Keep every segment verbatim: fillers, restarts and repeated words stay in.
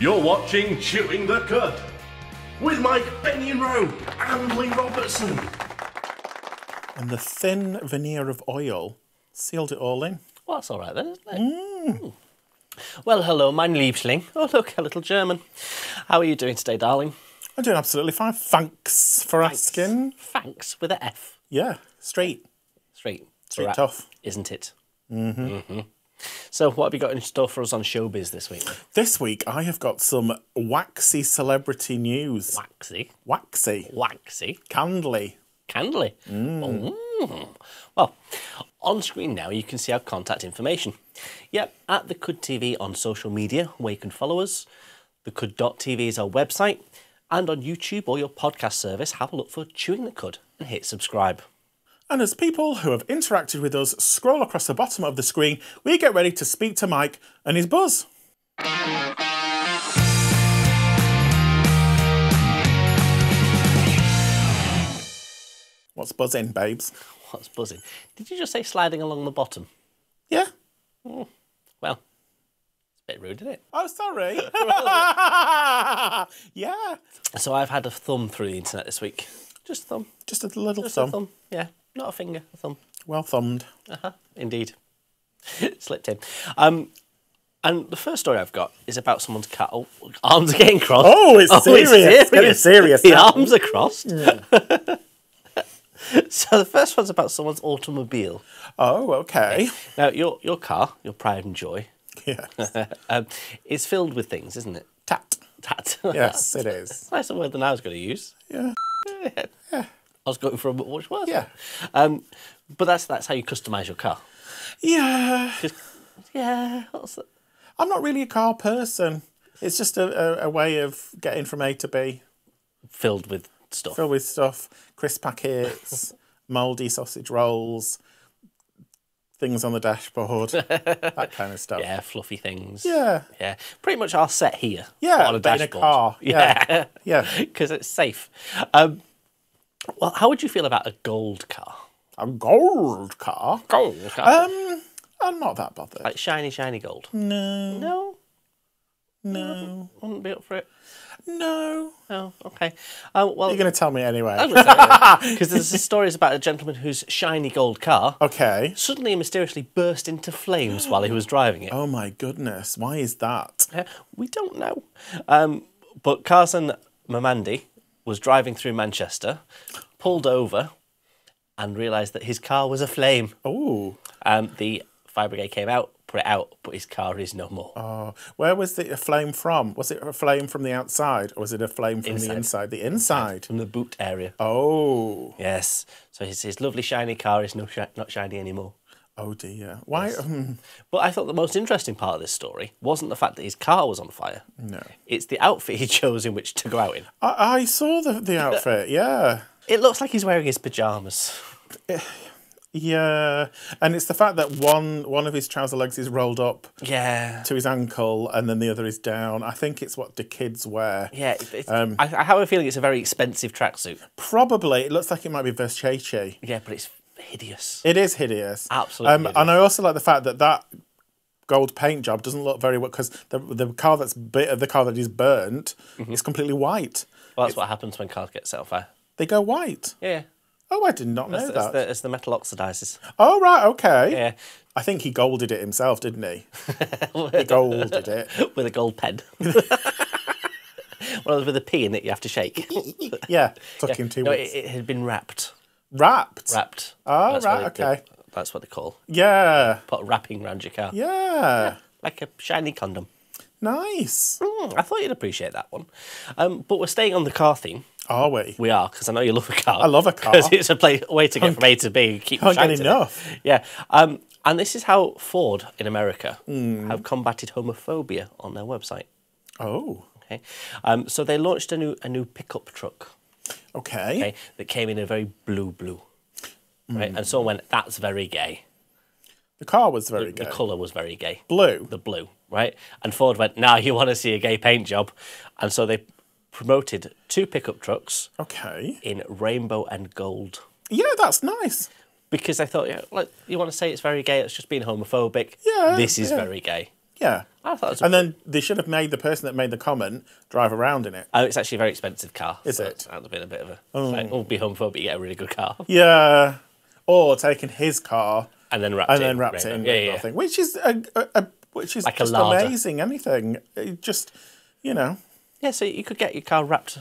You're watching Chewing the Cud with Mike Rowe and Lee Robertson. And the thin veneer of oil sealed it all in. Well, that's all right then, isn't it? Mm. Mm. Well, hello, mein Liebling. Oh, look, a little German. How are you doing today, darling? I'm doing absolutely fine. Thanks for Thanks. asking. Thanks with an F. Yeah, straight. Straight. Straight right. Tough. Isn't it? Mm-hmm. Mm-hmm. So what have you got in store for us on Showbiz this week? This week I have got some waxy celebrity news. Waxy? Waxy. Waxy. Candly. Candly. Mm. Mm. Well, on screen now you can see our contact information. Yep, at The Cud T V on social media where you can follow us. The Cud dot T V is our website. And on YouTube or your podcast service, have a look for Chewing the Cud and hit subscribe. And as people who have interacted with us scroll across the bottom of the screen, we get ready to speak to Mike and his buzz. What's buzzing, babes? What's buzzing? Did you just say sliding along the bottom? Yeah. Mm. Well, it's a bit rude, isn't it? Oh, sorry. Yeah. So I've had a thumb through the internet this week. Just a thumb. Just a little just thumb. A thumb. Yeah. Not a finger, a thumb. Well thumbed. Uh-huh, indeed. Slipped in. Um, and the first story I've got is about someone's cat. Oh, arms are getting crossed. Oh, it's, oh, serious. it's serious. It's getting serious. The now. arms are crossed. Yeah. So the first one's about someone's automobile. Oh, okay. okay. Now, your, your car, your pride and joy, yes. um, is filled with things, isn't it? Tat. Tat. Yes, it is. That's nicer word than I was going to use. Yeah. yeah. yeah. I was going for a watch was yeah, um, but that's that's how you customise your car. Yeah, yeah. What's that? I'm not really a car person. It's just a, a, a way of getting from A to B. Filled with stuff. Filled with stuff. Crisp packets, mouldy sausage rolls, things on the dashboard, that kind of stuff. Yeah, fluffy things. Yeah, yeah. Pretty much our set here. Yeah, on a dashboard. In a car. Yeah, yeah. Because yeah. It's safe. Um, Well, how would you feel about a gold car? A gold car? Gold car. Um, I'm not that bothered. Like shiny, shiny gold? No. No? No. I wouldn't be up for it? No. Oh, okay. Um, well, you're going to tell me anyway. I'm going to tell you. Because there's stories about a gentleman whose shiny gold car okay. suddenly and mysteriously burst into flames while he was driving it. Oh, my goodness. Why is that? Uh, we don't know. Um, but Carson Mamandi was driving through Manchester, pulled over and realised that his car was aflame. Oh. Um, the fire brigade came out, put it out, but his car is no more. Oh. Where was it aflame from? Was it aflame from the outside or was it aflame from inside. the inside? The inside? From the boot area. Oh. Yes. So his, his lovely shiny car is no shi not shiny anymore. Oh dear. Why? Yes. Um... But I thought the most interesting part of this story wasn't the fact that his car was on fire. No. It's the outfit he chose in which to go out in. I, I saw the, the outfit, yeah. It looks like he's wearing his pyjamas. Yeah. And it's the fact that one, one of his trouser legs is rolled up yeah. to his ankle and then the other is down. I think it's what the kids wear. Yeah. It's, um, I, I have a feeling it's a very expensive tracksuit. Probably. It looks like it might be Versace. Yeah, but it's hideous. It is hideous. Absolutely. Um, hideous. And I also like the fact that that gold paint job doesn't look very well because the the car that's bit the car that is burnt mm-hmm. is completely white. Well, that's it's, what happens when cars get set on fire. They go white. Yeah. Oh, I did not know it's, that. It's the, it's the metal oxidizes. Oh right, okay. Yeah. I think he golded it himself, didn't he? He golded it with a gold pen. Well, with a P in it, you have to shake. Yeah. Took yeah. him two no, weeks. It, it had been wrapped. Wrapped? Wrapped. Oh, that's right, they, okay. They, that's what they call. Yeah. Put a wrapping around your car. Yeah. yeah. Like a shiny condom. Nice. Mm, I thought you'd appreciate that one. Um, but we're staying on the car theme. Are we? We are, because I know you love a car. I love a car. Because it's a play, way to get from A to B. Keep can't get enough. It. Yeah. Um, and this is how Ford in America mm. have combated homophobia on their website. Oh. Okay. Um, so they launched a new, a new pickup truck. Okay. okay. That came in a very blue blue. Right? Mm. And someone went, that's very gay. The car was very the, gay. The colour was very gay. Blue. The blue, right? And Ford went, nah, you want to see a gay paint job? And so they promoted two pickup trucks. Okay. In rainbow and gold. Yeah, that's nice. Because I thought, yeah, like, you want to say it's very gay, it's just being homophobic. Yeah. This is yeah. very gay. Yeah. I thought it was a... And then they should have made the person that made the comment drive around in it. Oh, it's actually a very expensive car. Is so it? That would have been a bit of a... Mm. Like, oh, be homophobic, you get a really good car. Yeah. Or taking his car... And then wrapped and it then in wrapped rainbow. It in yeah, yeah, yeah. Which is a, a, a which is like just amazing. Anything, it just you know. Yeah, so you could get your car wrapped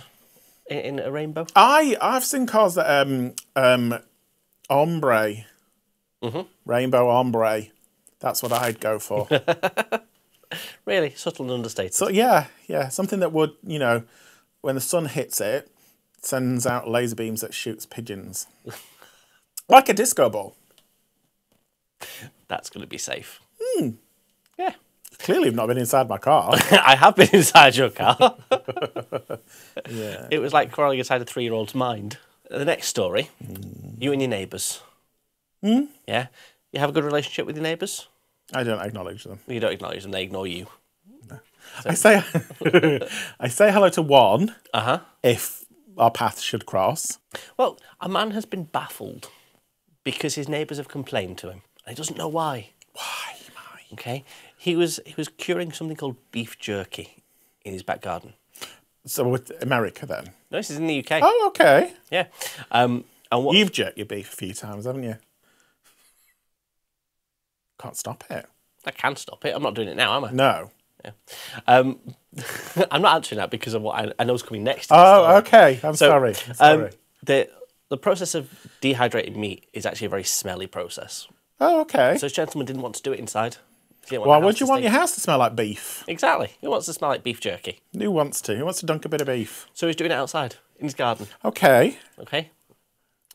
in, in a rainbow. I I've seen cars that um um ombre, mm-hmm. rainbow ombre. That's what I'd go for. Really subtle and understated. So yeah, yeah, something that would you know, when the sun hits it, sends out laser beams that shoots pigeons, like a disco ball. That's going to be safe. Mm. Yeah. Clearly, I've not been inside my car. I have been inside your car. Yeah. It was like crawling inside a three-year-old's mind. The next story, mm. you and your neighbours. Mm. Yeah. You have a good relationship with your neighbours? I don't acknowledge them. You don't acknowledge them. They ignore you. No. So. I say I say hello to one uh-huh. if our paths should cross. Well, a man has been baffled because his neighbours have complained to him. He doesn't know why. Why, Mike? Okay. He was he was curing something called beef jerky in his back garden. So with America then? No, this is in the U K. Oh, okay. Yeah. Um, and what you've jerked your beef a few times, haven't you? Can't stop it. I can stop it. I'm not doing it now, am I? No. Yeah. Um, I'm not answering that because of what I, I know is coming next. Oh, okay. I'm so, sorry. I'm sorry. Um, the the process of dehydrating meat is actually a very smelly process. Oh, okay. So this gentleman didn't want to do it inside. Why would you want your house to smell like beef? Exactly. Who wants to smell like beef jerky? Who wants to? Who wants to dunk a bit of beef? So he's doing it outside, in his garden. Okay. Okay.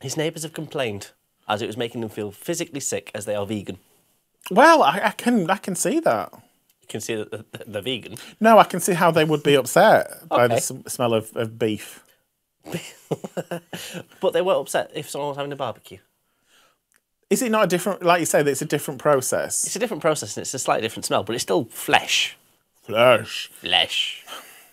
His neighbours have complained, as it was making them feel physically sick as they are vegan. Well, I, I can I can see that. You can see that they're vegan? No, I can see how they would be upset okay. by the smell of, of beef. But they were upset if someone was having a barbecue. Is it not a different, like you say, that it's a different process? It's a different process and it's a slightly different smell, but it's still flesh. Flesh. Flesh.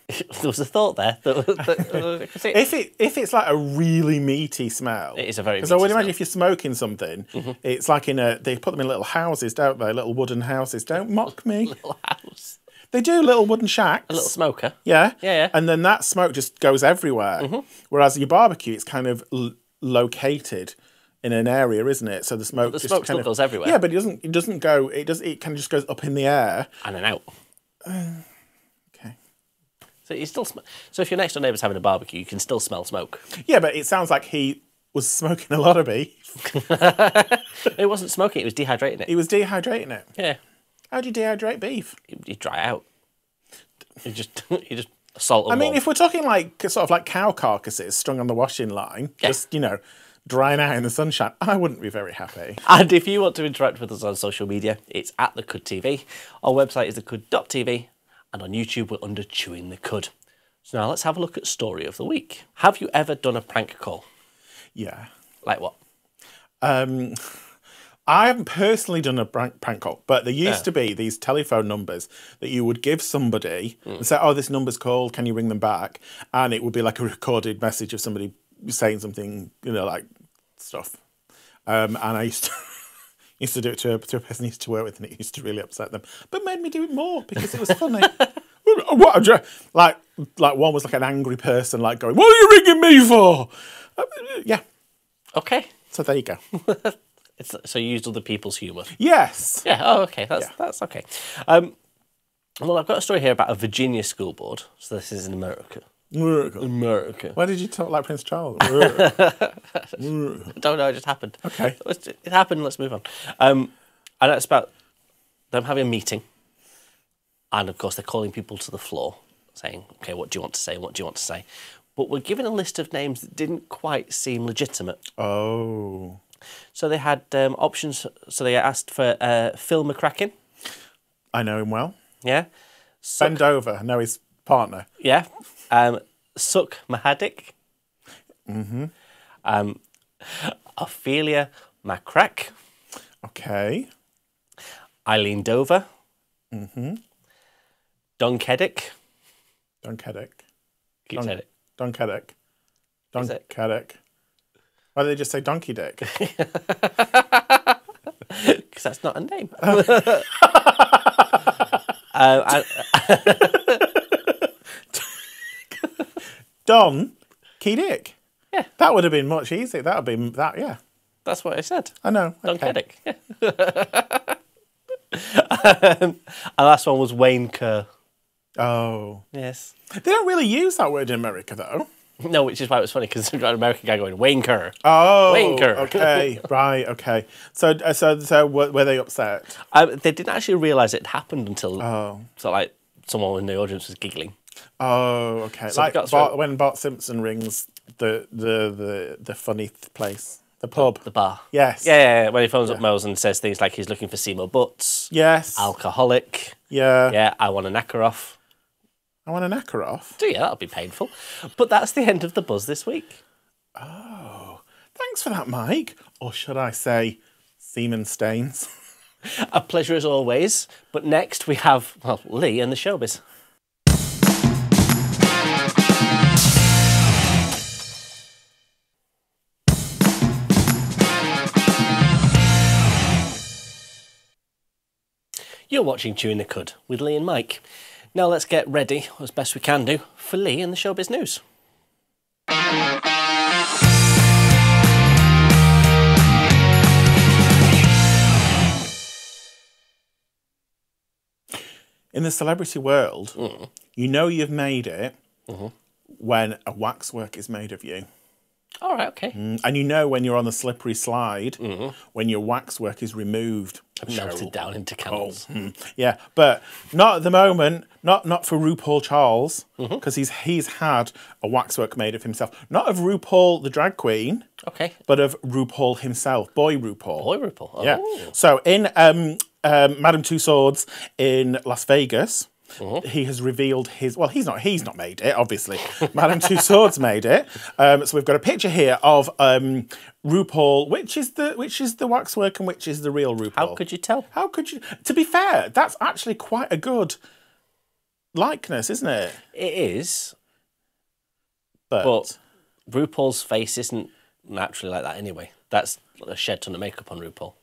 There was a thought there. That, that, if, it, if it's like a really meaty smell. It is a very meaty smell. Because I would imagine if you're smoking something, mm-hmm. it's like in a, they put them in little houses, don't they? Little wooden houses. Don't mock me. Little house. They do little wooden shacks. A little smoker. Yeah. Yeah, yeah. And then that smoke just goes everywhere. Mm-hmm. Whereas your barbecue, it's kind of l located. In an area, isn't it? So the smoke, the just smoke kind still of, goes everywhere. Yeah, but it doesn't. It doesn't go. It does. It kind of just goes up in the air and then out. Uh, okay. So you still. Sm so if your next door neighbour's having a barbecue, you can still smell smoke. Yeah, but it sounds like he was smoking a lot of beef. It wasn't smoking. It was dehydrating it. He was dehydrating it. Yeah. How do you dehydrate beef? You dry out. You just. You just. Salt. And I mean, warm. If we're talking like sort of like cow carcasses strung on the washing line, yeah. just you know. Drying out in the sunshine, I wouldn't be very happy. And if you want to interact with us on social media, it's at The Cud T V. Our website is The Cud dot T V. And on YouTube, we're under Chewing the Cud. So now let's have a look at Story of the Week. Have you ever done a prank call? Yeah. Like what? Um, I haven't personally done a prank call, but there used yeah. to be these telephone numbers that you would give somebody mm. and say, oh, this number's called, can you ring them back? And it would be like a recorded message of somebody saying something, you know, like stuff. Um, and I used to, used to do it to a, to a person I used to work with, and it used to really upset them. But made me do it more because it was funny. What a like, like one was like an angry person, like going, "What are you ringing me for?" Uh, yeah. Okay. So there you go. It's, so you used other people's humour. Yes. Yeah. Oh, okay. That's yeah. that's okay. Um, well, I've got a story here about a Virginia school board. So this is in America. America. America. Why did you talk like Prince Charles? America. America. Don't know, it just happened. Okay. It happened, let's move on. Um, and that's about them having a meeting. And of course, they're calling people to the floor, saying, okay, what do you want to say? What do you want to say? But we're given a list of names that didn't quite seem legitimate. Oh. So they had um, options. So they asked for uh, Phil McCracken. I know him well. Yeah. Suck Bend over. I know his partner. Yeah. Um, Suk Mahadik, mm-hmm. um, Ophelia Macrack, okay, Eileen Dover. Mm-hmm. Dunkerque. Dunkerque. Keep saying it. Dunkerque. Dunkerque. Why do they just say Donkey Dick? Because that's not a name. uh, I, Don Key Dick. Yeah. That would have been much easier. That would be that, yeah. That's what I said. I know. Okay. Dunkerque. Um, our last one was Wayne Kerr. Oh. Yes. They don't really use that word in America, though. No, which is why it was funny, because you've got an American guy going, Wayne Kerr. Oh. Wayne Kerr. Okay. Right, okay. So, so, so were they upset? Um, they didn't actually realise it happened until oh. sort of like someone in the audience was giggling. Oh, okay. So like Bart, right. when Bart Simpson rings the, the, the, the funny th place. The pub. The bar. Yes. Yeah, yeah, yeah. When he phones yeah. up Moles and says things like he's looking for Seymour Butts. Yes. Alcoholic. Yeah. Yeah, I want a knacker off. I want a knacker off? Do you? That'll be painful. But that's the end of The Buzz this week. Oh. Thanks for that, Mike. Or should I say, semen stains? A pleasure as always. But next we have, well, Lee and the showbiz. You're watching Chewing the Cud with Lee and Mike. Now let's get ready, as best we can do, for Lee and the showbiz news. In the celebrity world, mm. you know you've made it mm-hmm. when a waxwork is made of you. All right, okay. Mm, and you know when you're on the slippery slide, mm-hmm. when your waxwork is removed. Melted down into candles. Oh, mm, yeah, but not at the moment, not not for RuPaul Charles, because mm-hmm. he's he's had a waxwork made of himself. Not of RuPaul, the drag queen, okay, but of RuPaul himself, boy RuPaul. Boy RuPaul, oh. Yeah. So in um, um, Madame Tussauds in Las Vegas, mm-hmm. he has revealed his... Well, he's not He's not made it, obviously. Madame Tussauds made it. Um, so we've got a picture here of um, RuPaul, which is the which is the waxwork and which is the real RuPaul. How could you tell? How could you... To be fair, that's actually quite a good likeness, isn't it? It is. But, but RuPaul's face isn't naturally like that anyway. That's a shed ton of makeup on RuPaul.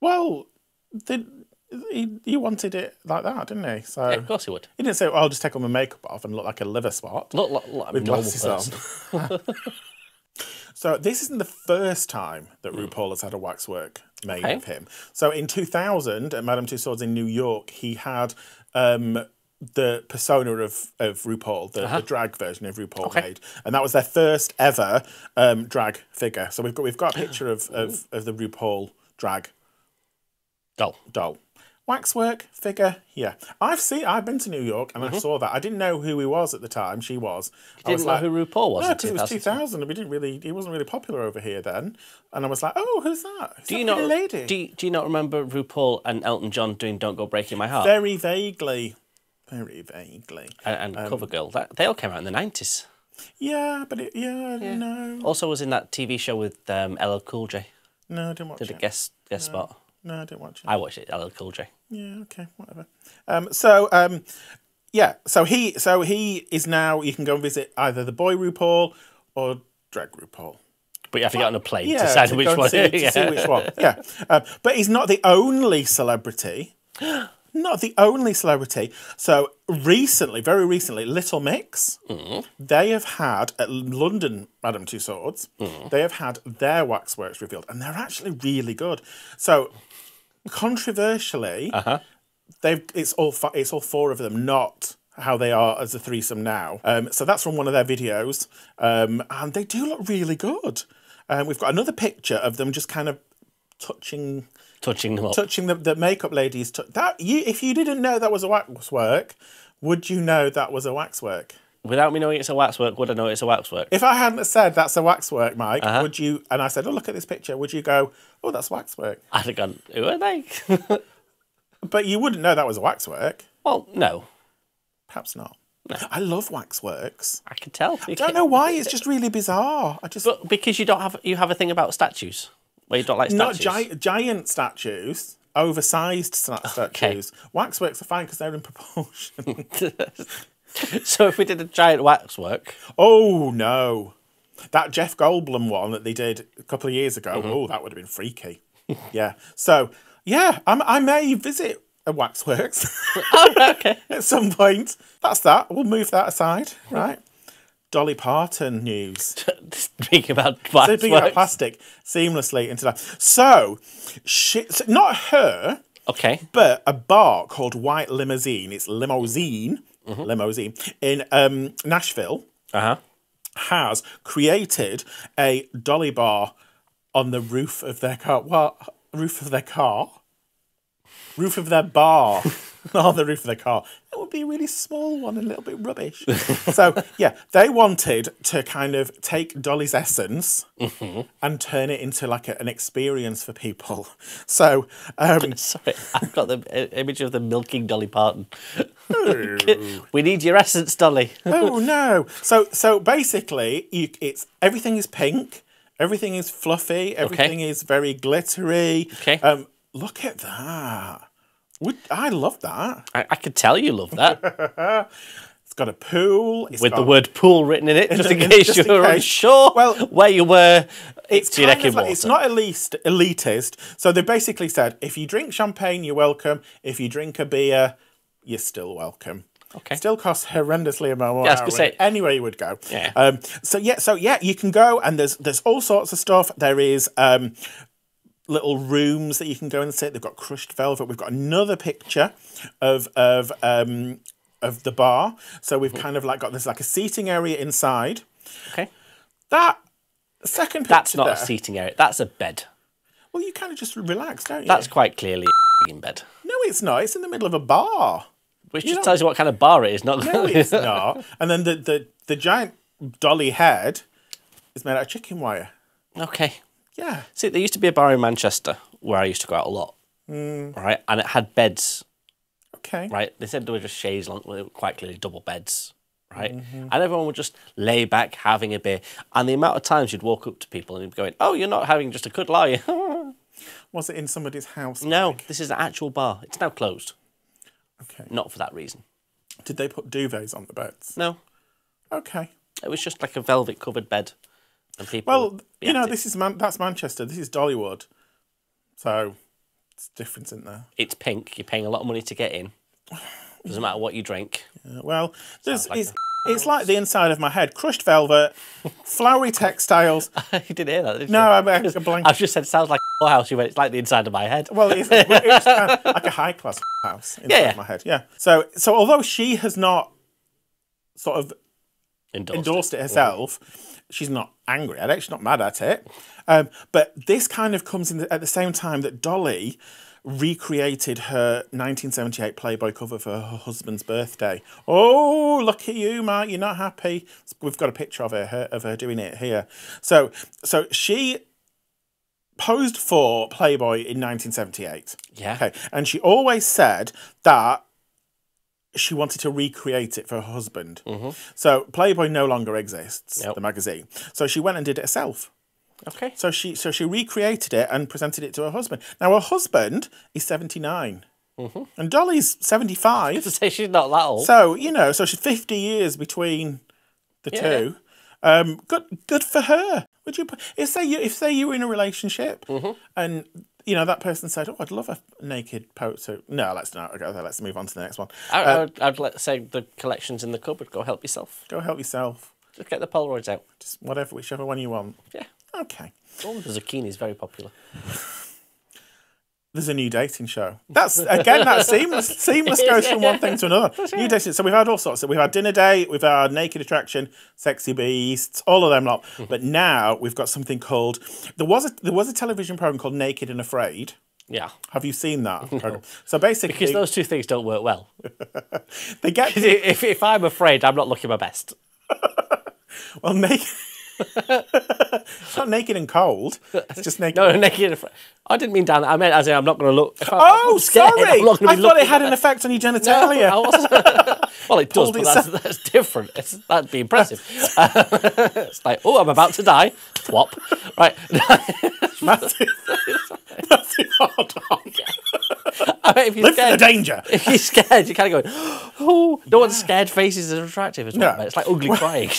Well, the... He, he wanted it like that, didn't he? So yeah, of course he would. He didn't say, well, I'll just take all my makeup off and look like a liver spot. Look like, like with a normal person. So this isn't the first time that mm. RuPaul has had a waxwork made okay. of him. So in two thousand, at Madame Tussauds in New York, he had um, the persona of, of RuPaul, the, uh-huh. the drag version of RuPaul okay. made. And that was their first ever um, drag figure. So we've got, we've got a picture of, of, of the RuPaul drag doll. doll. Waxwork figure, yeah. I've seen. I've been to New York and mm-hmm. I saw that. I didn't know who he was at the time. She was. You I didn't was know like, who RuPaul was. No, because it was two thousand. We didn't really. He wasn't really popular over here then. And I was like, oh, who's that? Who's do that you not? Lady? Do you, do you not remember RuPaul and Elton John doing "Don't Go Breaking My Heart"? Very vaguely, very vaguely. And, and um, Covergirl. That they all came out in the nineties. Yeah, but it, yeah, yeah, no. Also, was in that T V show with um, L L Cool J. No, I didn't watch Did it. Did a guest guest no. spot. No, I didn't watch it. I watched it. L L Cool J. Yeah. Okay. Whatever. Um, so, um, yeah. So he. So he is now. You can go and visit either the boy RuPaul or drag RuPaul. But you have to well, get on a plane yeah, to decide to which one. See, to yeah. see which one. Yeah. Um, but he's not the only celebrity. Not the only celebrity. So recently, very recently, Little Mix, mm. they have had, at London Madame Tussauds, mm. they have had their waxworks revealed, and they're actually really good. So controversially, uh-huh. they've it's all it's all four of them, not how they are as a threesome now. Um, so that's from one of their videos, um, and they do look really good. Um, we've got another picture of them just kind of touching... Touching them up. Touching the, the makeup ladies. That, you, if you didn't know that was a waxwork, would you know that was a waxwork? Without me knowing it's a waxwork, would I know it's a waxwork? If I hadn't said that's a waxwork, Mike, uh-huh. would you... And I said, oh, look at this picture. Would you go, oh, that's waxwork? I'd have gone, who are they? But you wouldn't know that was a waxwork. Well, no. Perhaps not. No. I love waxworks. I can tell. I don't know why. It's just really bizarre. I just... But because you don't have... You have a thing about statues. Well, you don't like statues. Not gi giant statues. oversized statues. Okay. Waxworks are fine because they're in proportion. So if we did a giant waxwork... Oh, no. That Jeff Goldblum one that they did a couple of years ago, mm-hmm. oh, that would have been freaky. Yeah. So, yeah, I'm, I may visit a waxworks oh, okay. at some point. That's that. We'll move that aside, right? Dolly Parton news. Speaking about plastic. Speaking about plastic seamlessly into that. So, she, not her, okay, but a bar called White Limousine. It's Limousine, mm-hmm. Limousine in um, Nashville uh-huh. has created a dolly bar on the roof of their car. Well, roof of their car? Roof of their bar. Oh, the roof of the car. That would be a really small one and a little bit rubbish. So, yeah, they wanted to kind of take Dolly's essence mm-hmm. and turn it into like a, an experience for people. So, um... Sorry, I've got the image of them milking Dolly Parton. We need your essence, Dolly. Oh, no. So, so basically, you, it's everything is pink, everything is fluffy, everything okay. is very glittery. Okay. Um, look at that. Would, I love that. I, I could tell you love that. It's got a pool. It's With got, the word pool written in it, in, just in, in case you were unsure well, where you were. It's, it's, kind of like, it's not elitist, elitist. So they basically said, if you drink champagne, you're welcome. If you drink a beer, you're still welcome. Okay. Still costs horrendously more yeah, say, anywhere you would go. Yeah. Um, so, yeah, so, yeah, you can go, and there's, there's all sorts of stuff. There is... Um, little rooms that you can go and sit. They've got crushed velvet. We've got another picture of of um of the bar. So we've kind of like got this like a seating area inside. Okay. That second picture That's not there, a seating area. That's a bed. Well, you kind of just relax, don't you? That's quite clearly in bed. No, it's not. It's in the middle of a bar. Which you just know? tells you what kind of bar it is, not No, it's not. And then the, the, the giant dolly head is made out of chicken wire. Okay. Yeah. See, there used to be a bar in Manchester where I used to go out a lot, mm. right? And it had beds. Okay. Right? They said they were just chaise long, they were quite clearly double beds, right? Mm-hmm. And everyone would just lay back having a beer. And the amount of times you'd walk up to people and you'd be going, oh, you're not having just a cuddle, are you? Was it in somebody's house? No, like? This is an actual bar. It's now closed. Okay. Not for that reason. Did they put duvets on the beds? No. Okay. It was just like a velvet-covered bed. And people well, you know, this is Man that's Manchester. This is Dollywood, so it's different, isn't there? It's pink. You're paying a lot of money to get in. Doesn't matter what you drink. Yeah, well, there's, like it's it's like the inside of my head. Crushed velvet, flowery textiles. You didn't hear that, did you? No, I'm a blank. I've just said it sounds like a house. You went. It's like the inside of my head. Well, it's, it's kind of like a high class house inside yeah, yeah. my head. Yeah. So, so although she has not sort of endorsed, endorsed it. it herself. Yeah. She's not angry at it. She's not mad at it. Um, but this kind of comes in the, at the same time that Dolly recreated her nineteen seventy-eight Playboy cover for her husband's birthday. Oh, look at you, Mark. You're not happy. We've got a picture of her, her of her doing it here. So, so she posed for Playboy in nineteen seventy-eight. Yeah. Okay. And she always said that she wanted to recreate it for her husband. Mm-hmm. So Playboy no longer exists, yep. the magazine. So she went and did it herself. Okay. So she so she recreated it and presented it to her husband. Now her husband is seventy-nine. Mm-hmm. And Dolly's seventy-five. I was gonna say she's not that old. So, you know, so she's fifty years between the yeah. two. Um, good good for her. Would you if say you if say you were in a relationship mm-hmm. and you know, that person said, oh, I'd love a naked photo. No, let's not go there. Let's move on to the next one. I, uh, I'd, I'd let, say the collection's in the cupboard. Go help yourself. Go help yourself. Just get the Polaroids out. Just whatever, whichever one you want. Yeah. Okay. Oh, the zucchini is very popular. There's a new dating show. That's, again, that seamless, seamless goes from one thing to another. New dating. So we've had all sorts. So we've had Dinner Date, we've had Naked Attraction, Sexy Beasts, all of them lot. But now we've got something called, there was a, there was a television program called Naked and Afraid. Yeah. Have you seen that? No. So basically... Because those two things don't work well. They get... If, if I'm afraid, I'm not looking my best. Well, Naked... It's not Naked and Cold. It's just Naked. No, Naked and Afraid. I didn't mean down. I meant as in I'm not going to look. If oh, I'm scared, sorry. I'm not gonna I be thought it had an effect on your genitalia. No, I wasn't. Well, it does, but that's, that's different. It's, that'd be impressive. Uh, it's like, oh, I'm about to die. Plop. Right. Massive. Massive hard on. if you're Live scared, for the danger. If you're scared, you're kind of going, oh, no yeah. one's scared faces are attractive as well. No. It's like ugly well, crying.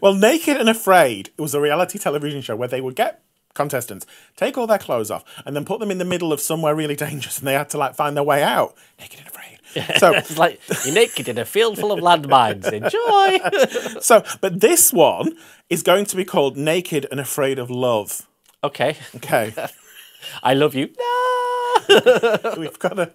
Well, Naked and Afraid was a reality television show where they would get contestants, take all their clothes off, and then put them in the middle of somewhere really dangerous, and they had to like find their way out. Naked and Afraid. Yeah, so it's like you're naked in a field full of landmines. Enjoy. So, but this one is going to be called Naked and Afraid of Love. Okay. Okay. I love you. No. We've got a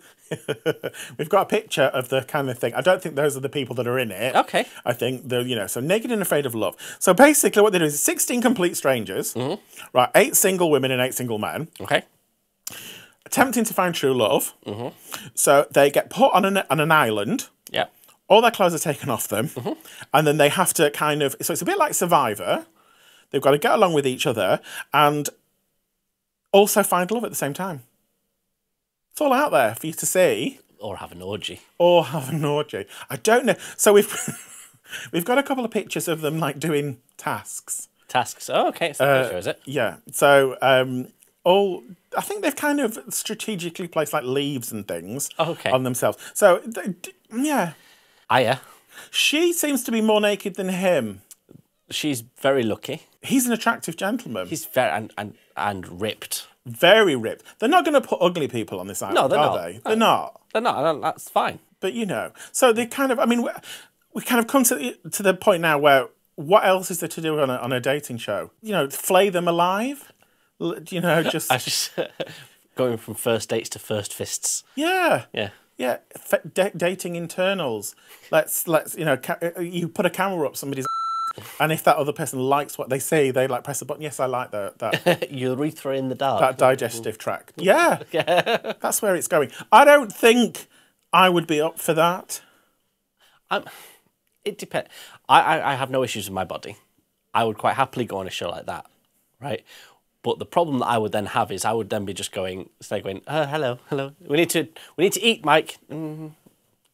we've got a picture of the kind of thing. I don't think those are the people that are in it. Okay. I think the you know so Naked and Afraid of Love. So basically, what they do is sixteen complete strangers, mm-hmm. right? Eight single women and eight single men. Okay. Attempting to find true love. Mm-hmm. So they get put on an on an island. Yeah. All their clothes are taken off them, mm-hmm. and then they have to kind of. So it's a bit like Survivor. They've got to get along with each other and also find love at the same time. It's all out there for you to see. Or have an orgy. Or have an orgy. I don't know. So we've we've got a couple of pictures of them like doing tasks. Tasks. Oh, okay. It's that uh, picture, is it? Yeah. So um, all I think they've kind of strategically placed like leaves and things oh, okay. on themselves. So they, yeah. Aya. She seems to be more naked than him. She's very lucky. He's an attractive gentleman. He's very and and, and ripped. Very ripped. They're not going to put ugly people on this island, no, they're are not. they? No. They're not. They're not. And that's fine. But you know, so they kind of. I mean, we kind of come to the, to the point now where what else is there to do on a, on a dating show? You know, flay them alive. You know, just, I just going from first dates to first fists. Yeah. Yeah. Yeah. D dating internals. Let's let's you know you put a camera up somebody's. And if that other person likes what they see, they like press a button. Yes, I like that. that Urethra in the dark. That digestive tract. Yeah. Yeah. That's where it's going. I don't think I would be up for that. I'm, it depends. I, I, I have no issues with my body. I would quite happily go on a show like that, right? But the problem that I would then have is I would then be just going, so going, oh, hello, hello. We need to, we need to eat, Mike. Mm-hmm.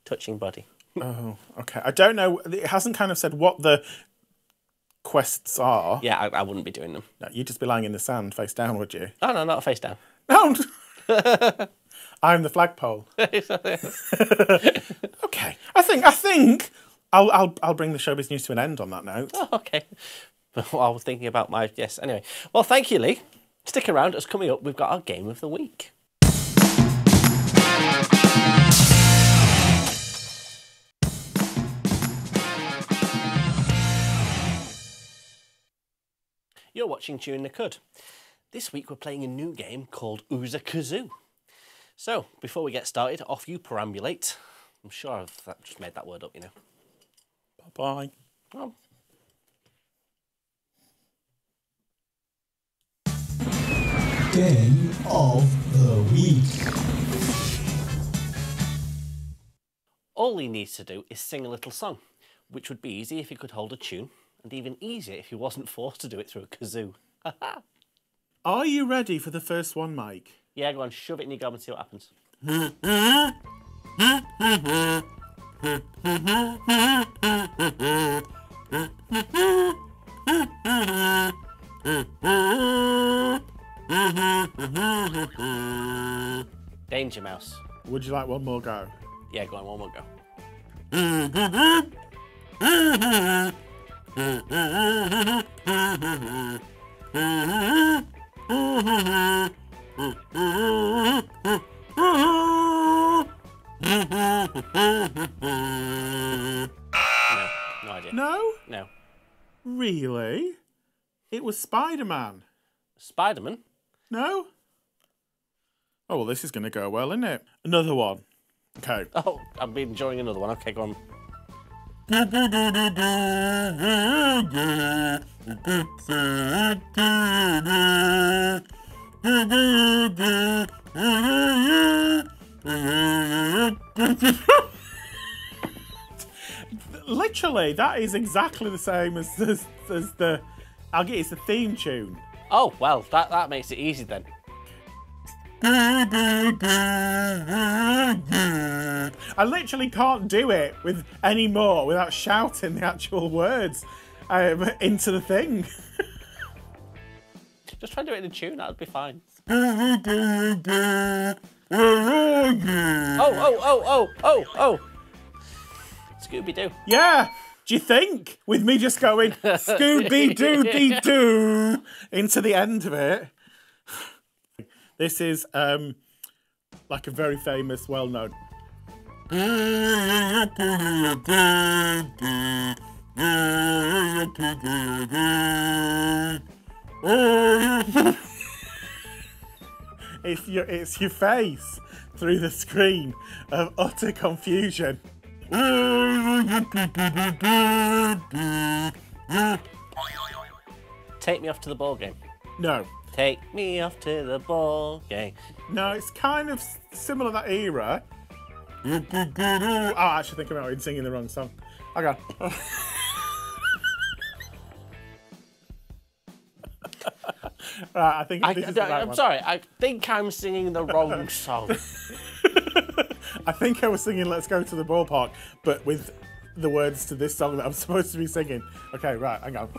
Touching body. Oh, okay. I don't know. It hasn't kind of said what the... quests are. Yeah, I, I wouldn't be doing them. No, you'd just be lying in the sand face down, would you? Oh, no, not face down. No. I'm the flagpole. Okay. I think I think I'll I'll I'll bring the showbiz news to an end on that note. Oh, okay. But I was thinking about my yes, anyway. Well, thank you, Lee. Stick around, as coming up we've got our game of the week. You're watching Chewing the Cud. This week we're playing a new game called Oozakazoo. So, before we get started, off you perambulate. I'm sure I've that, just made that word up, you know. Bye-bye. Oh. Game of the week. All he needs to do is sing a little song, which would be easy if he could hold a tune. And even easier if he wasn't forced to do it through a kazoo. Are you ready for the first one, Mike? Yeah, go on, shove it in your gob and see what happens. Danger Mouse. Would you like one more go? Yeah, go on, one more go. No, no idea. No? No. Really? It was Spider-Man. Spider-Man? No? Oh, well, this is going to go well, isn't it? Another one. Okay. Oh, I've been enjoying another one. Okay, go on. Literally, that is exactly the same as, as, as the... I'll get it's the theme tune. Oh, well, that, that makes it easy then. I literally can't do it with any more without shouting the actual words um, into the thing. Just try and do it in a tune, that would be fine. oh, oh, oh, oh, oh. Scooby-Doo. Yeah. Do you think? With me just going Scooby-Doo-Dee-Doo into the end of it. This is um, like a very famous, well-known. It's your, it's your face through the screen of utter confusion. Take me off to the ball game. No. Take me off to the ball game. No, it's kind of similar to that era. Oh, I actually think about it singing the wrong song. I got. Right, I think I, this I, is the right I'm one. sorry. I think I'm singing the wrong song. I think I was singing "Let's Go to the Ballpark," but with the words to this song that I'm supposed to be singing. Okay, right, hang on.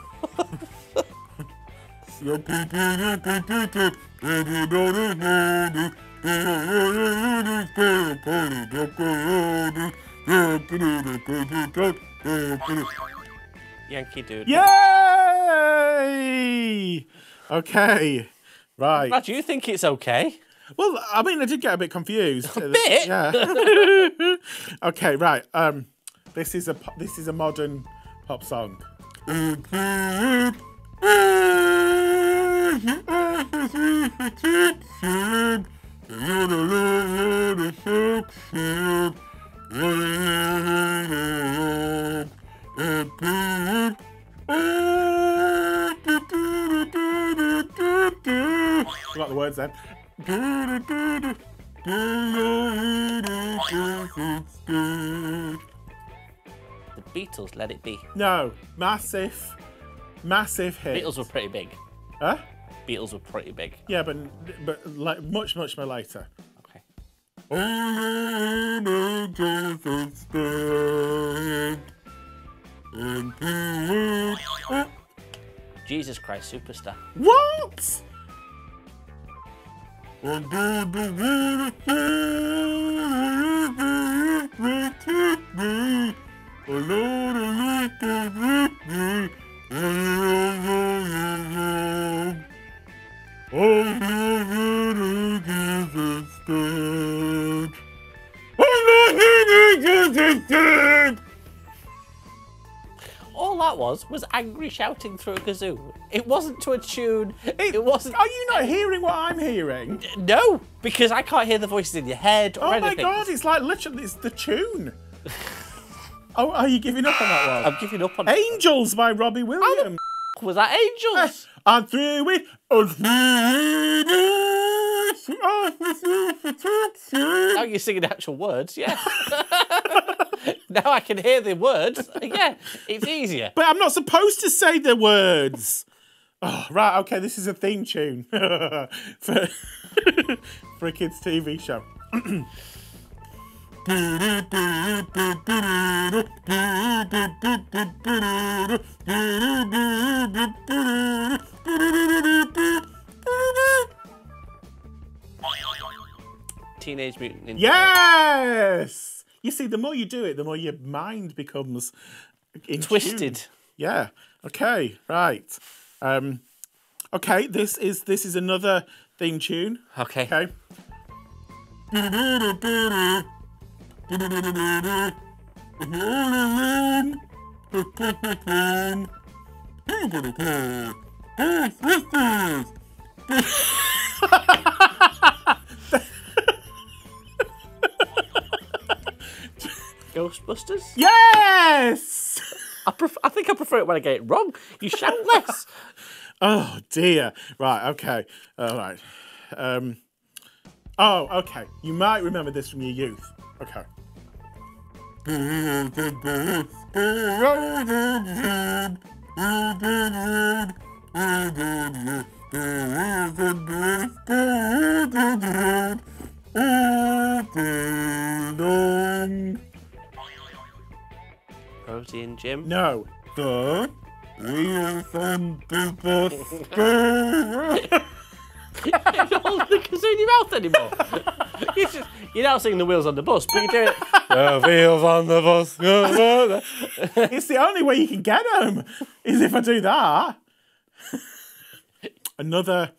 Yankee Doodle. Yay! Okay, right. Brad, do you think it's okay? Well, I mean, I did get a bit confused. A bit? Yeah. Okay, right. Um, this is a this is a modern pop song. Got the words there. The Beatles, Let It Be. No, massive, massive hit. Beatles were pretty big. Huh? Beatles were pretty big. Yeah, but but like much much more later. Okay. Jesus Christ Superstar. What? All that was was angry shouting through a kazoo. It wasn't to a tune. It, it wasn't. Are you not hearing what I'm hearing? No, because I can't hear the voices in your head. Or oh anything. My God! It's like literally, it's the tune. Oh, are you giving up on that one? I'm giving up on Angels by Robbie Williams. How the f was that Angels? I'm through with. Now you're singing actual words, yeah. Now I can hear the words. Yeah, it's easier. But I'm not supposed to say the words. Oh, right, okay, this is a theme tune for, for a kids' T V show. Teenage Mutant Ninja. Yes! You see, the more you do it, the more your mind becomes in twisted. Tune. Yeah. Okay. Right. Um, okay. This is this is another theme tune. Okay. Okay. Ghostbusters? Yes! I, pref I think I prefer it when I get it wrong. You shout less. Oh, dear. Right, okay. All right. Um, oh, okay. You might remember this from your youth. Okay. Protein Jim? No. The You don't think it's in your mouth anymore. It's just, you're now singing The Wheels on the Bus, but you're doing it. The wheels on the bus. It's the only way you can get them, is if I do that. Another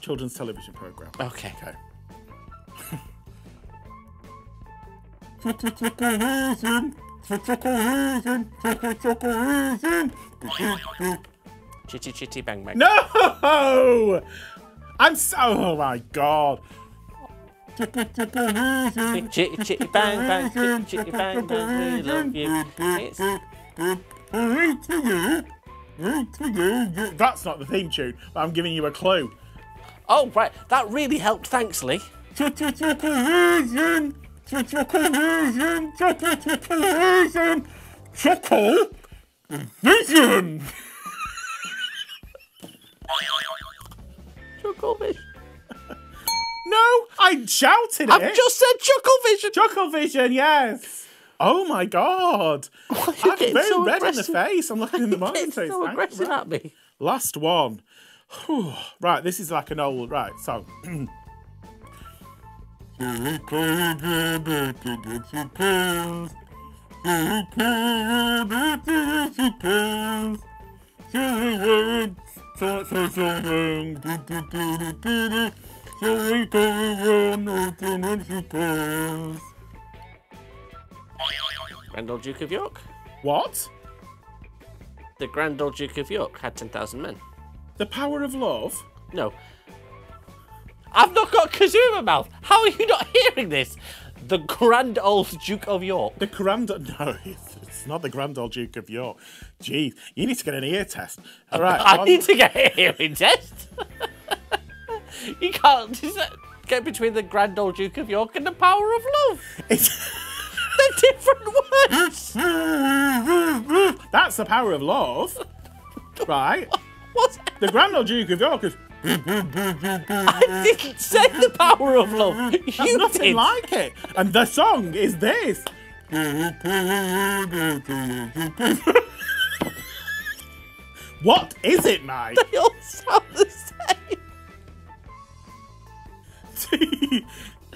children's television programme. Okay. Okay. Chitty chitty bang bang. No! I'm so. Oh my god. Chitty chitty bang bang. Chitty chitty bang bang. We love you. It's... That's not the theme tune, but I'm giving you a clue. Oh, right. That really helped. Thanks, Lee. Chuckle Vision, Chuckle Vision, Chuckle Vision. Chuckle Vision. No, I shouted it. I've just said Chuckle Vision. Chuckle Vision, yes. Oh my god. Why are you I'm getting very so red aggressive? In the face. I'm looking in the monitor. It's so aggressive at me. Last one. Whew. Right, this is like an old. Right, so. Grand Old Duke of York? What? The Grand Old Duke of York had ten thousand men. The Power of Love? No. I've not got kazoo in my mouth. How are you not hearing this? The Grand Old Duke of York. The Grand... No, it's not the Grand Old Duke of York. Jeez, you need to get an ear test. All right. I on. need to get an hearing test. You can't just get between the Grand Old Duke of York and the Power of Love. It's... They're different words. That's the Power of Love. Right. What's... The Grand Old Duke of York is... I didn't say The Power of Love. There's nothing did. Like it. And the song is this. What is it, Mike? They all sound the same. Do you,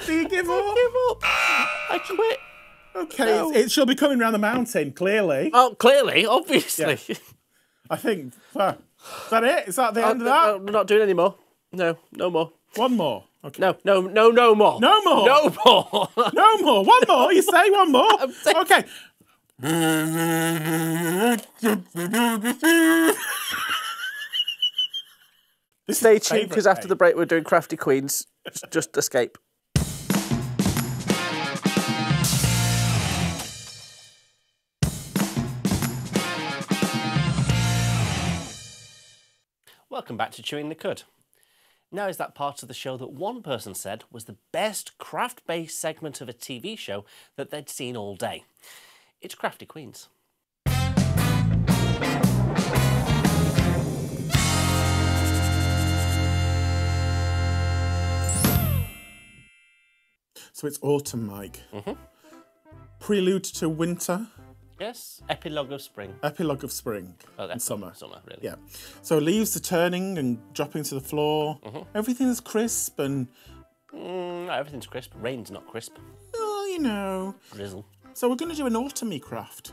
do you give up? I give up. I quit. Okay, no. It shall be coming round the mountain, clearly. Oh, clearly, obviously. Yeah. I think... Uh, Is that it? Is that the uh, end of that? No, we're not doing any more. No, no more. One more. Okay. No, no, no, no more. No more. No more. No more. One no. more. You say one more. Okay. Stay tuned because after the break we're doing Crafty Queens. Just escape. Welcome back to Chewing the Cud. Now is that part of the show that one person said was the best craft-based segment of a T V show that they'd seen all day. It's Crafty Queens. So it's autumn, Mike. Mm-hmm. Prelude to winter. Yes, epilogue of spring. Epilogue of spring well, and summer. Summer, really. Yeah. So leaves are turning and dropping to the floor. Mm-hmm. Everything's crisp and... Mm, not everything's crisp. Rain's not crisp. Oh, you know. Drizzle. So we're going to do an autumny craft.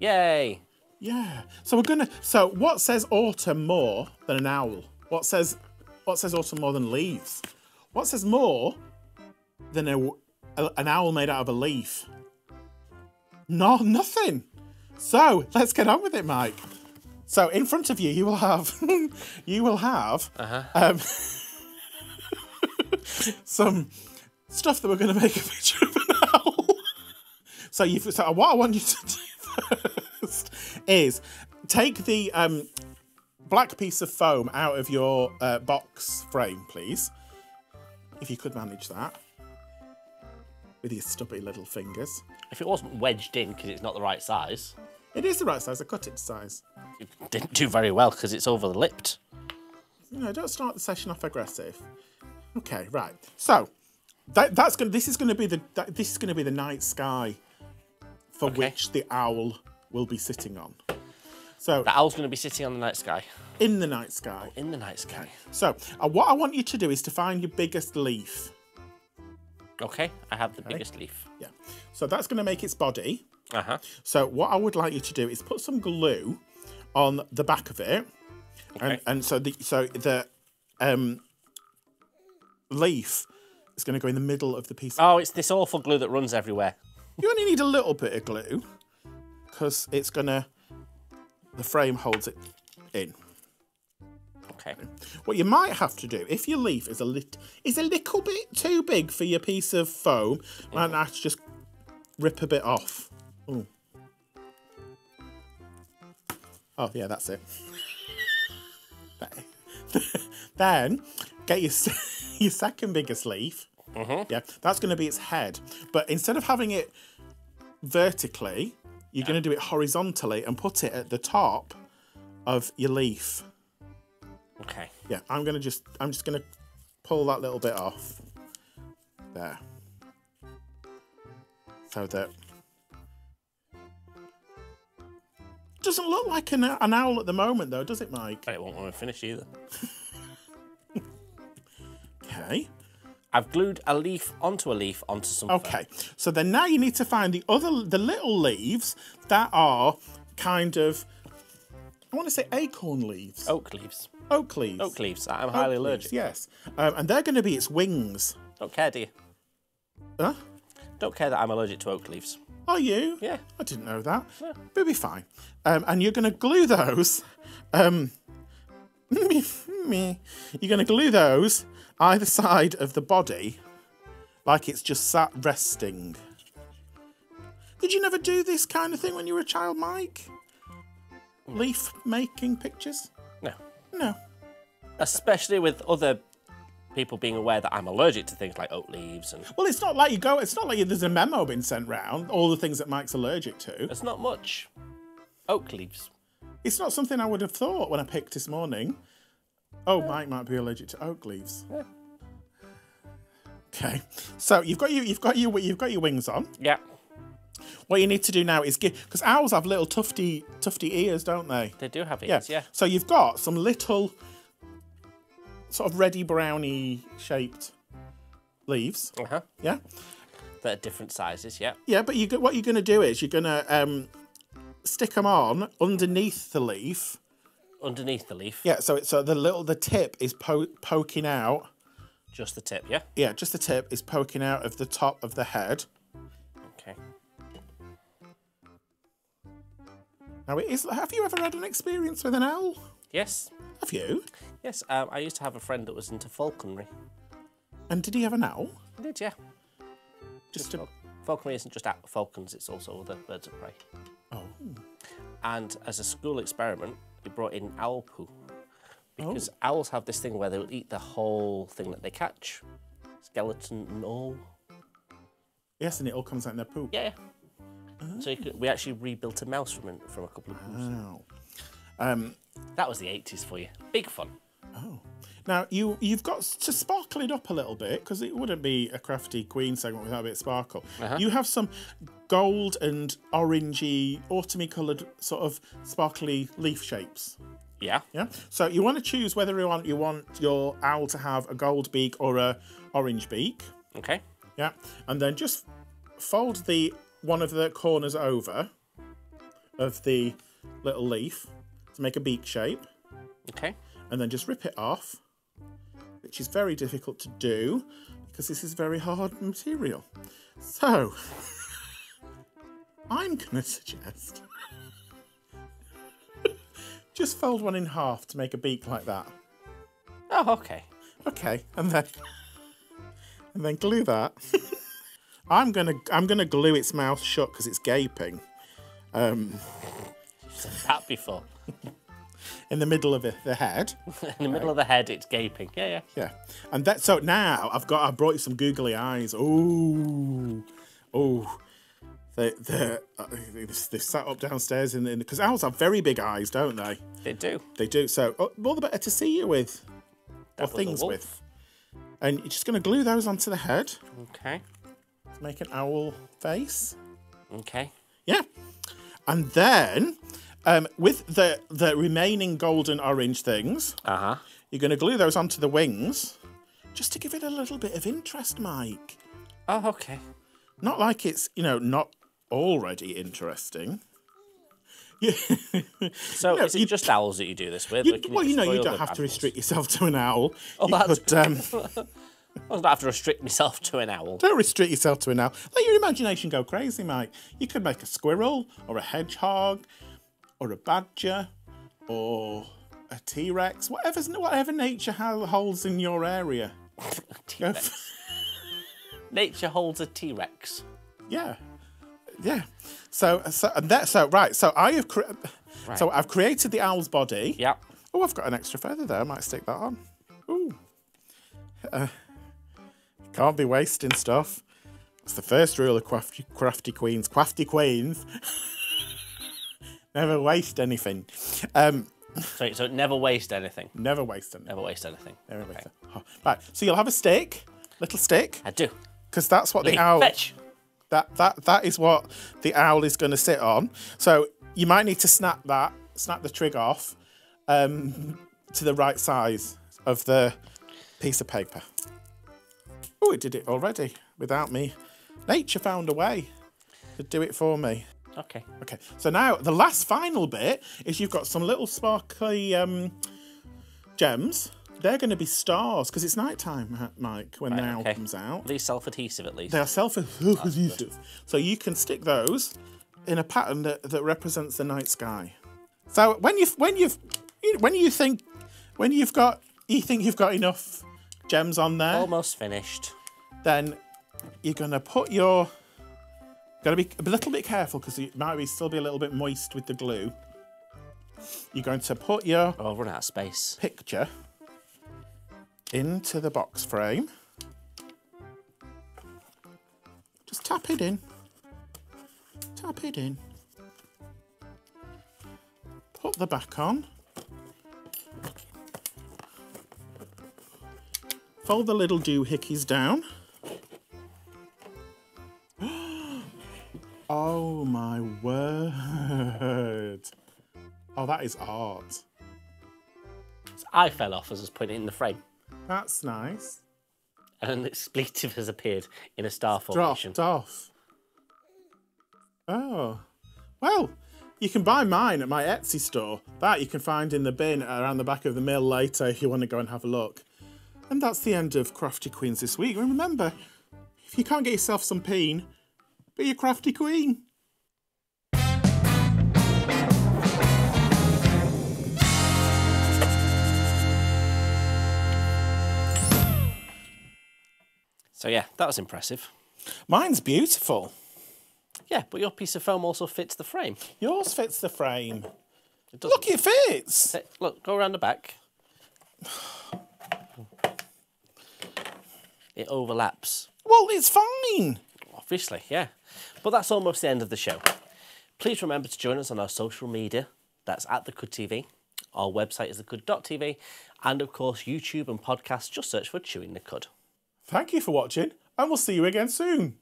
Yay. Yeah. So we're going to... So what says autumn more than an owl? What says What says autumn more than leaves? What says more than a, a, an owl made out of a leaf? No, nothing. So let's get on with it, Mike. So in front of you, you will have, you will have uh-huh. um, some stuff that we're going to make a picture of an owl. So, you've, so what I want you to do first is take the um, black piece of foam out of your uh, box frame, please. If you could manage that. With your stubby little fingers. If it wasn't wedged in because it's not the right size. It is the right size, I cut it to size. You didn't do very well because it's over-lipped. No, don't start the session off aggressive. Okay, right. So that, that's going. This is going to be the. That, this is going to be the night sky, for okay. which the owl will be sitting on. So the owl's going to be sitting on the night sky. In the night sky. Oh, in the night sky. Okay. So uh, what I want you to do is to find your biggest leaf. Okay, I have the okay. biggest leaf. Yeah. So that's going to make its body. Uh huh. So what I would like you to do is put some glue on the back of it, okay. and and so the so the um leaf is going to go in the middle of the piece. Oh, it's this awful glue that runs everywhere. You only need a little bit of glue because it's going to. The frame holds it in. Okay. What you might have to do, if your leaf is a lit is a little bit too big for your piece of foam, mm. might have to just rip a bit off. Ooh. Oh yeah, that's it. Then get your your second biggest leaf. Mm-hmm. Yeah, that's going to be its head. But instead of having it vertically, you're yeah. going to do it horizontally and put it at the top of your leaf. Okay. Yeah, I'm gonna just I'm just gonna pull that little bit off there, so that doesn't look like an, an owl at the moment, though, does it, Mike? It won't want to finish either. Okay. I've glued a leaf onto a leaf onto something. Okay. So then now you need to find the other the little leaves that are kind of, I want to say acorn leaves. Oak leaves. Oak leaves. Oak leaves. I'm highly Oak allergic. Leaves, yes. Um, and they're going to be its wings. Don't care, do you? Huh? Don't care that I'm allergic to oak leaves. Are you? Yeah. I didn't know that. Yeah. But it'll be fine. Um, and you're going to glue those. Um, you're going to glue those either side of the body like it's just sat resting. Did you never do this kind of thing when you were a child, Mike? Mm. Leaf making pictures? No. No. Especially with other people being aware that I'm allergic to things like oak leaves and... Well, it's not like you go... It's not like there's a memo been sent round, all the things that Mike's allergic to. It's not much. Oak leaves. It's not something I would have thought when I picked this morning. Oh, yeah. Mike might be allergic to oak leaves. Yeah. Okay. So you've got your, you've got your, you've got your wings on. Yeah. What you need to do now is give, because owls have little tufty, tufty ears, don't they? They do have ears, yeah. yeah. So you've got some little sort of reddy browny shaped leaves. Uh huh. Yeah. They're different sizes, yeah. Yeah, but you, what you're going to do is you're going to um, stick them on underneath the leaf. Underneath the leaf. Yeah. So it's, so the little the tip is po poking out. Just the tip, yeah. Yeah, just the tip is poking out of the top of the head. Okay. Now, it is, have you ever had an experience with an owl? Yes. Have you? Yes, um, I used to have a friend that was into falconry. And did he have an owl? He did, yeah. Just, just a... Falconry isn't just falcons, it's also other birds of prey. Oh. And as a school experiment, he brought in owl poo. Because oh. owls have this thing where they will eat the whole thing that they catch. Skeleton and all. Yes, and it all comes out in their poop. Yeah. So you could, we actually rebuilt a mouse from a, from a couple of moves. Wow. Um, that was the eighties for you. Big fun. Oh. Now, you, you've got to sparkle it up a little bit, because it wouldn't be a Crafty Queen segment without a bit of sparkle. Uh-huh. You have some gold and orangey, autumny coloured sort of sparkly leaf shapes. Yeah. Yeah. So you want to choose whether you want, you want your owl to have a gold beak or a orange beak. Okay. Yeah. And then just fold the... one of the corners over of the little leaf to make a beak shape. Okay. And then just rip it off, which is very difficult to do because this is very hard material. So, I'm going to suggest just fold one in half to make a beak like that. Oh, okay. Okay, and then, and then glue that. I'm gonna I'm gonna glue its mouth shut because it's gaping. Um, said that before. In the middle of it, the head. In the middle uh, of the head, it's gaping. Yeah, yeah, yeah. And that so now I've got I brought you some googly eyes. Ooh, ooh. They they uh, they've sat up downstairs in the because owls have very big eyes, don't they? They do. They do. So oh, all the better to see you with, that or things with. And you're just gonna glue those onto the head. Okay. Make an owl face. Okay. Yeah. And then Um, with the, the remaining golden orange things, uh-huh. you're going to glue those onto the wings just to give it a little bit of interest, Mike. Oh, okay. Not like it's, you know, not already interesting. So you know, is it just owls that you do this with? You, like, well, you, you know, you don't have animals? to restrict yourself to an owl. Oh, you that's... Could, um... I don't have to restrict myself to an owl. Don't restrict yourself to an owl. Let your imagination go crazy, Mike. You could make a squirrel or a hedgehog or a badger or a T-Rex. Whatever's, whatever nature holds in your area. T-Rex. Nature holds a T-Rex. Yeah. Yeah, so so and that so right. So I have cre right. so I've created the owl's body. Yeah. Oh, I've got an extra feather there. I might stick that on. Ooh. Uh, can't be wasting stuff. It's the first rule of Crafty, crafty Queens. Crafty Queens. Never waste anything. Um. So so never waste anything. Never waste anything. Never waste anything. Never okay. waste. Oh, right. So you'll have a stick, little stick. I do. Because that's what Lee, the owl. Fetch. That, that, that is what the owl is going to sit on. So you might need to snap that, snap the trig off um, to the right size of the piece of paper. Oh, it did it already without me. Nature found a way to do it for me. Okay. Okay. So now the last final bit is you've got some little sparkly um, gems. They're going to be stars because it's night time, Mike, when right, the owl okay. comes out. They're self-adhesive, at least. They are self-adhesive. So you can stick those in a pattern that, that represents the night sky. So when you when you when you think when you've got you think you've got enough gems on there, almost finished, then you're going to put your going to be a little bit careful because it might be still be a little bit moist with the glue. You're going to put your oh, I've run out of space picture. Into the box frame. Just tap it in. Tap it in. Put the back on. Fold the little doohickeys down. Oh my word. Oh, that is art. I fell off as I was putting it in the frame. That's nice. And its expletive has appeared in a star formation. Dropped off. Oh. Well, you can buy mine at my Etsy store. That you can find in the bin around the back of the mill later if you want to go and have a look. And that's the end of Crafty Queens this week. And remember, if you can't get yourself some peen, be a crafty queen. So yeah, that was impressive. Mine's beautiful. Yeah, but your piece of foam also fits the frame. Yours fits the frame. It look, it fits. It, look, go around the back. It overlaps. Well, it's fine. Obviously, yeah. But that's almost the end of the show. Please remember to join us on our social media. That's at The Cud T V. Our website is The Cud dot T V. And of course, YouTube and podcasts. Just search for Chewing the Cud. Thank you for watching, and we'll see you again soon.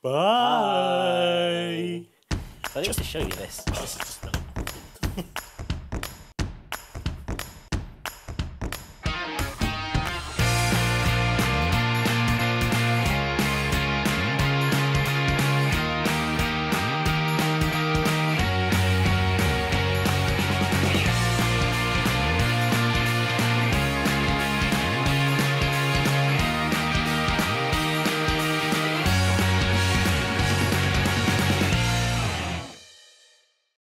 Bye. Bye. I need just to show you this.